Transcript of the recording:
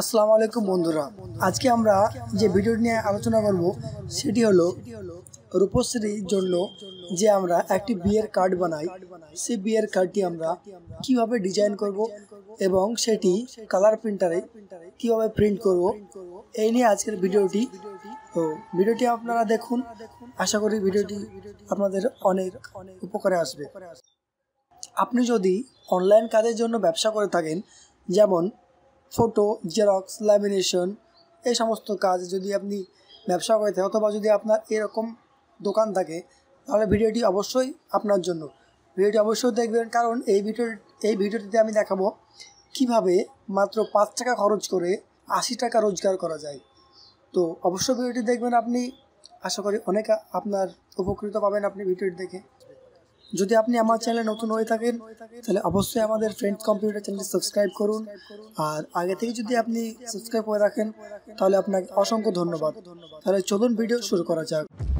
আসসালামু আলাইকুম বন্ধুরা, আজকে আমরা যে ভিডিওটি নিয়ে আলোচনা করব সেটি হলো রূপশ্রীর জন্য যে আমরা একটি বিয়ের কার্ড বানাই, সেই বিয়ের কার্ডটি আমরা কিভাবে ডিজাইন করব এবং সেটি কালার প্রিন্টারে কিভাবে প্রিন্ট করব, এই নিয়ে আজকের ভিডিওটি। তো ভিডিওটি আপনারা দেখুন, আশা করি ভিডিওটি আপনাদের অনেক উপকারে আসবে। আপনি যদি অনলাইন কাজের জন্য ব্যবসা করে থাকেন, যেমন ফটো, জেরক্স, ল্যামিনেশন, এই সমস্ত কাজ যদি আপনি ব্যবসা করে থাকেন, অথবা যদি আপনার এরকম দোকান থাকে, তাহলে ভিডিওটি অবশ্যই আপনার জন্য। ভিডিওটি অবশ্যই দেখবেন, কারণ এই ভিডিওটিতে আমি দেখাবো কিভাবে মাত্র ৫ টাকা খরচ করে ৮০ টাকা রোজগার করা যায়। তো অবশ্যই ভিডিওটি দেখবেন, আপনি আশা করি অনেকে আপনার উপকৃত পাবেন আপনি ভিডিওটি দেখে। যদি আপনি আমার চ্যানেলে নতুন হয়ে থাকেন, তাহলে অবশ্যই আমাদের ফ্রেন্ডস কম্পিউটার চ্যানেল সাবস্ক্রাইব করুন, আর আগে থেকে যদি আপনি সাবস্ক্রাইব করে রাখেন তাহলে আপনাকে অসংখ্য ধন্যবাদ। তাহলে চলুন ভিডিও শুরু করা যাক।